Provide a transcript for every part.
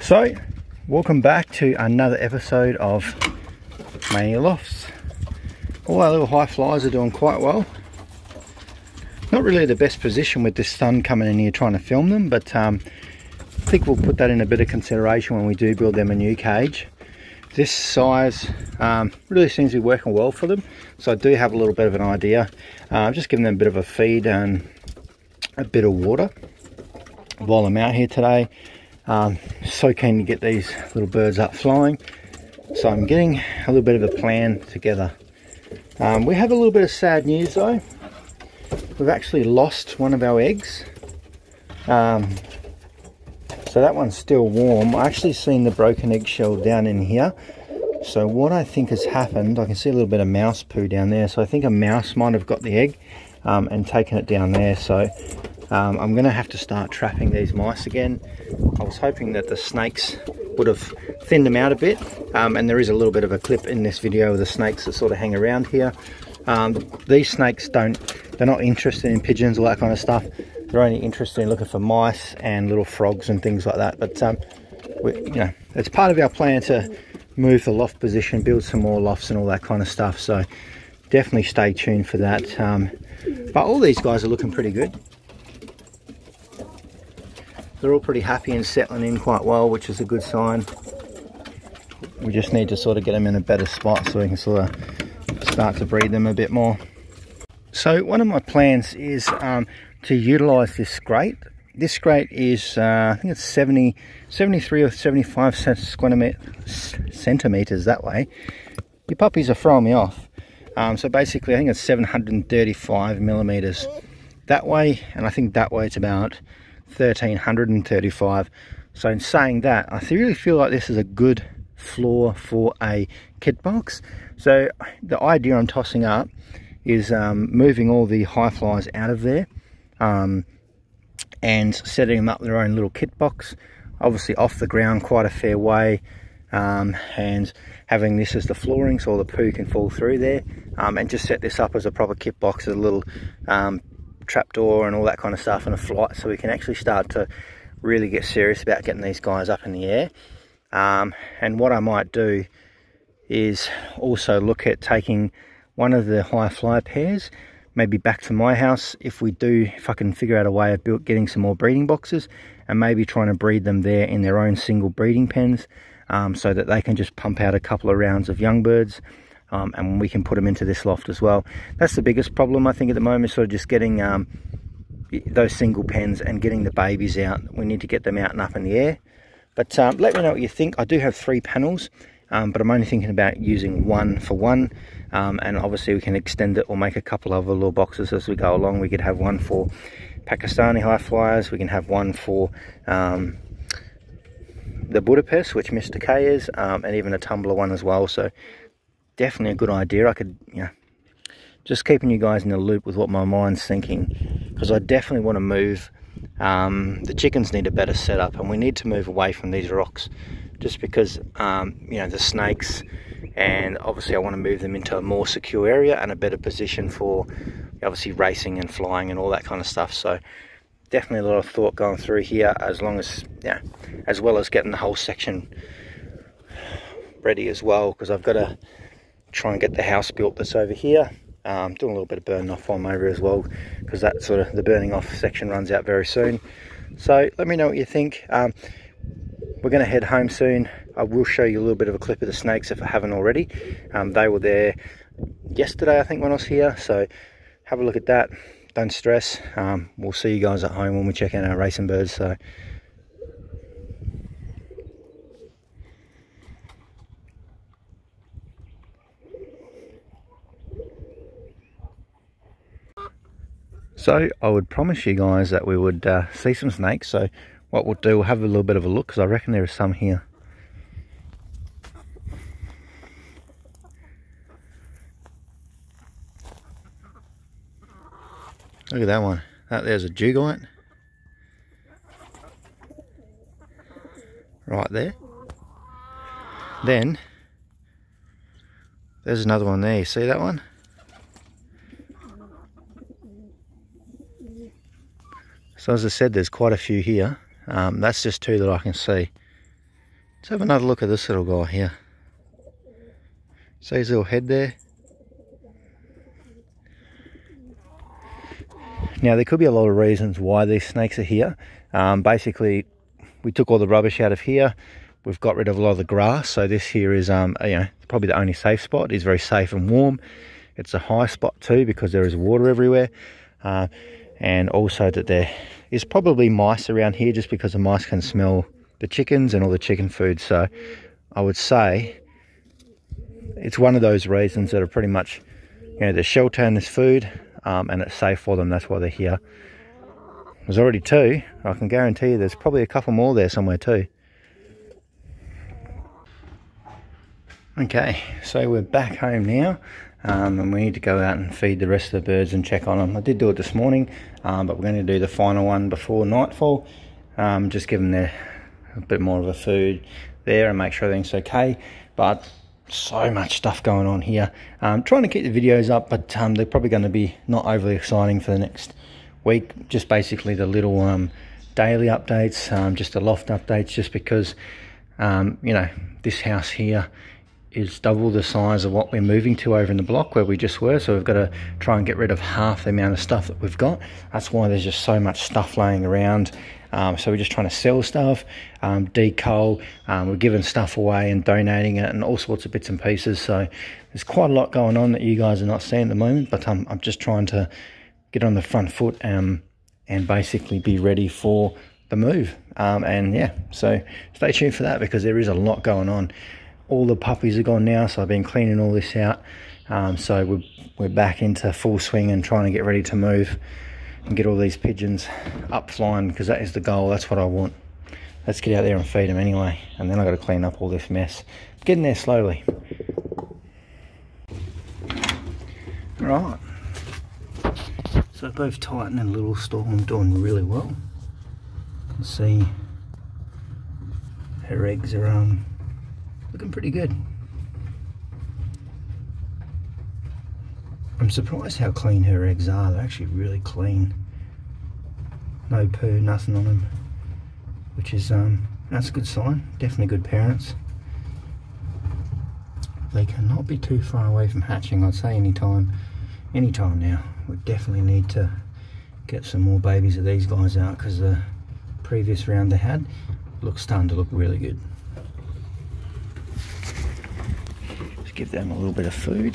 So, welcome back to another episode of Maney Lofts. All our little high flyers are doing quite well. Not really the best position with this sun coming in here trying to film them, but I think we'll put that in a bit of consideration when we do build them a new cage. This size really seems to be working well for them, so I do have a little bit of an idea. Just giving them a bit of a feed and a bit of water while I'm out here today. So keen to get these little birds up flying, so I'm getting a little bit of a plan together. We have a little bit of sad news though. We've actually lost one of our eggs, so that one's still warm. I actually seen the broken eggshell down in here, so what I think has happened, I can see a little bit of mouse poo down there, so I think a mouse might have got the egg and taken it down there. So I'm gonna have to start trapping these mice again. I was hoping that the snakes would have thinned them out a bit, and there is a little bit of a clip in this video of the snakes that sort of hang around here. These snakes they're not interested in pigeons or that kind of stuff. They're only interested in looking for mice and little frogs and things like that. But you know, it's part of our plan to move the loft position, build some more lofts and all that kind of stuff, so definitely stay tuned for that. But all these guys are looking pretty good. They're all pretty happy and settling in quite well, which is a good sign. We just need to sort of get them in a better spot so we can sort of start to breed them a bit more. So one of my plans is to utilize this grate. This grate is I think it's 73 or 75 centimeters that way. Your puppies are throwing me off. So basically I think it's 735 millimeters that way, and I think that way it's about 1335. So in saying that, I really feel like this is a good floor for a kit box. So the idea I'm tossing up is moving all the high flyers out of there and setting them up their own little kit box, obviously off the ground quite a fair way, and having this as the flooring so all the poo can fall through there, and just set this up as a proper kit box, as a little trapdoor and all that kind of stuff, and a flight, so we can actually start to really get serious about getting these guys up in the air. And what I might do is also look at taking one of the high flyer pairs maybe back to my house if I can figure out a way of getting some more breeding boxes, and maybe trying to breed them there in their own single breeding pens, so that they can just pump out a couple of rounds of young birds. And we can put them into this loft as well. That's the biggest problem I think at the moment, sort of just getting those single pens and getting the babies out. We need to get them out and up in the air. But let me know what you think. I do have 3 panels, but I'm only thinking about using one for one, and obviously we can extend it or make a couple of other little boxes as we go along. We could have one for Pakistani high flyers, we can have one for the Budapest, which Mr. K is, and even a tumbler one as well. So definitely a good idea. I could, you know, just keeping you guys in the loop with what my mind's thinking, because I definitely want to move. The chickens need a better setup, and we need to move away from these rocks, just because you know, the snakes, and obviously I want to move them into a more secure area and a better position for obviously racing and flying and all that kind of stuff. So definitely a lot of thought going through here, as long as, yeah, as well as getting the whole section ready as well, because I've got to try and get the house built that's over here. Doing a little bit of burning off on over as well, because that sort of the burning off section runs out very soon. So let me know what you think. We're going to head home soon. I will show you a little bit of a clip of the snakes if I haven't already. They were there yesterday, I think, when I was here, so have a look at that. Don't stress. We'll see you guys at home when we check out our racing birds. So I would promise you guys that we would see some snakes, so what we'll do, we'll have a little bit of a look, because I reckon there is some here. Look at that one. That there's a jugite. Right there. Then there's another one there, you see that one? So as I said, there's quite a few here. That's just two that I can see. Let's have another look at this little guy here. See his little head there? Now there could be a lot of reasons why these snakes are here. Basically, we took all the rubbish out of here. We've got rid of a lot of the grass, so this here is probably the only safe spot. It's very safe and warm. It's a high spot too because there is water everywhere, and also that there is probably mice around here just because the mice can smell the chickens and all the chicken food. So I would say it's one of those reasons that are pretty much, there's shelter and there's food, and it's safe for them. That's why they're here. There's already two. I can guarantee you there's probably a couple more there somewhere too. Okay, so we're back home now, and we need to go out and feed the rest of the birds and check on them. I did do it this morning, but we're going to do the final one before nightfall. Just give them a bit more of a food there and make sure everything's okay. But so much stuff going on here. I'm trying to keep the videos up, but they're probably going to be not overly exciting for the next week. Just basically the little daily updates, just the loft updates, just because, this house here is double the size of what we're moving to over in the block where we just were, so we've got to try and get rid of half the amount of stuff that we've got. That's why there's just so much stuff laying around. So we're just trying to sell stuff, decoal, we're giving stuff away and donating it and all sorts of bits and pieces. So there's quite a lot going on that you guys are not seeing at the moment, but I'm just trying to get on the front foot and basically be ready for the move. And yeah, so stay tuned for that because there is a lot going on. All the puppies are gone now, so I've been cleaning all this out. So we're back into full swing and trying to get ready to move and get all these pigeons up flying because that is the goal. That's what I want. Let's get out there and feed them anyway, and then I've got to clean up all this mess. Getting there slowly. Right. So both Titan and Little Storm doing really well. You can see her eggs are looking pretty good. I'm surprised how clean her eggs are. They're actually really clean. No poo, nothing on them, which is that's a good sign. Definitely good parents. They cannot be too far away from hatching. I'd say anytime now. We definitely need to get some more babies of these guys out because the previous round they had looks starting to look really good. Give them a little bit of food.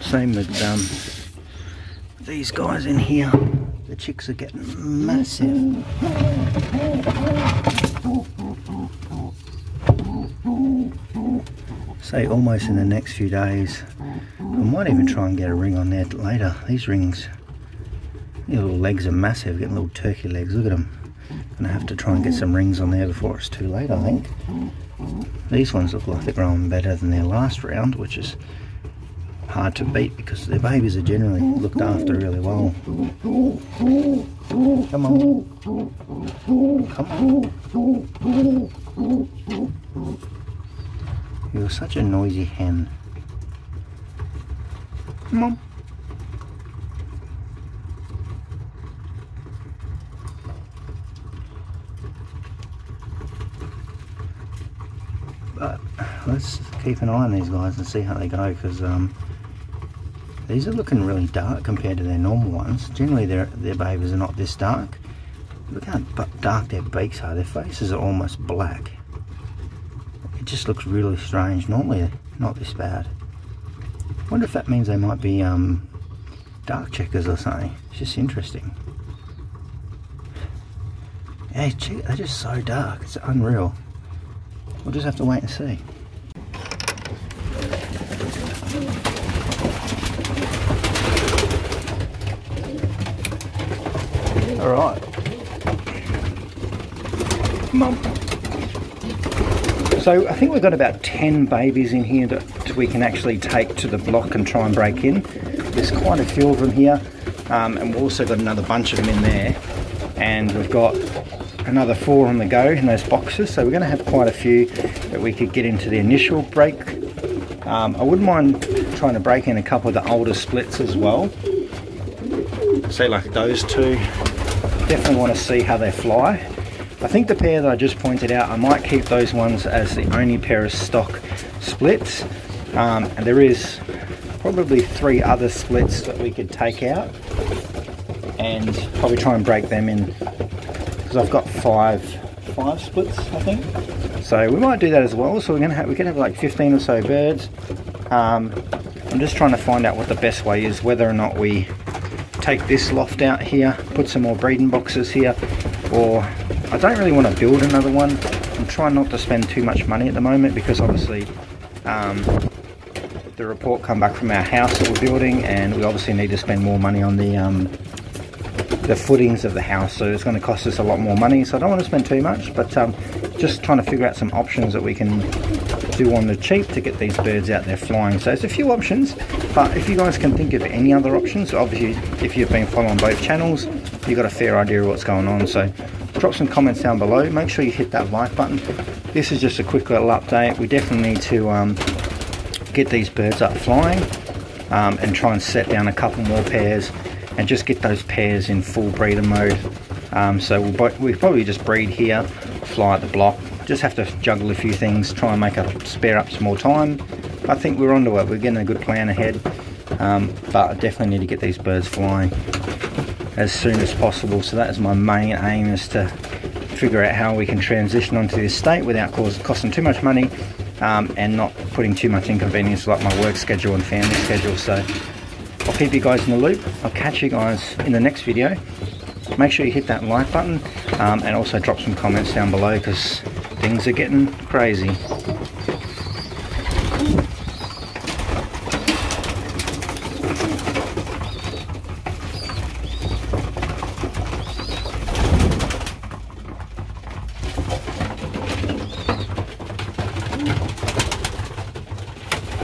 Same with these guys in here. The chicks are getting massive. Say almost in the next few days. I might even try and get a ring on there later. These rings. Your little legs are massive, getting little turkey legs, look at them. Gonna have to try and get some rings on there before it's too late, I think. These ones look like they're growing better than their last round, which is hard to beat because their babies are generally looked after really well. Come on. Come on. You're such a noisy hen. Come on. Let's keep an eye on these guys and see how they go because these are looking really dark compared to their normal ones. Generally their babies are not this dark. Look how dark their beaks are. Their faces are almost black. It just looks really strange. Normally not this bad. I wonder if that means they might be dark checkers or something. It's just interesting. Yeah, they're just so dark. It's unreal. We'll just have to wait and see. All right. Mum. So I think we've got about 10 babies in here that we can actually take to the block and try and break in. There's quite a few of them here, and we've also got another bunch of them in there. And we've got another four on the go in those boxes, so we're going to have quite a few that we could get into the initial break. I wouldn't mind trying to break in a couple of the older splits as well. See, like those two, definitely want to see how they fly. I think the pair that I just pointed out, I might keep those ones as the only pair of stock splits, and there is probably three other splits that we could take out and probably try and break them in, because I've got five splits I think, so we might do that as well. So we can have like 15 or so birds. I'm just trying to find out what the best way is, whether or not we take this loft out here, put some more breeding boxes here, or I don't really want to build another one. I'm trying not to spend too much money at the moment, because obviously the report come back from our house that we're building, and we obviously need to spend more money on the footings of the house, so it's going to cost us a lot more money, so I don't want to spend too much, but just trying to figure out some options that we can do on the cheap to get these birds out there flying. So it's a few options, but if you guys can think of any other options, obviously if you've been following both channels, you've got a fair idea of what's going on, so drop some comments down below, make sure you hit that like button. This is just a quick little update. We definitely need to get these birds up flying, and try and set down a couple more pairs and just get those pairs in full breeder mode. So we'll probably just breed here, fly at the block, just have to juggle a few things, try and make up, spare up some more time. I think we're onto it, we're getting a good plan ahead, but I definitely need to get these birds flying as soon as possible. So that is my main aim, is to figure out how we can transition onto this state without costing too much money, and not putting too much inconvenience like my work schedule and family schedule. So I'll keep you guys in the loop. I'll catch you guys in the next video. Make sure you hit that like button, and also drop some comments down below, because things are getting crazy.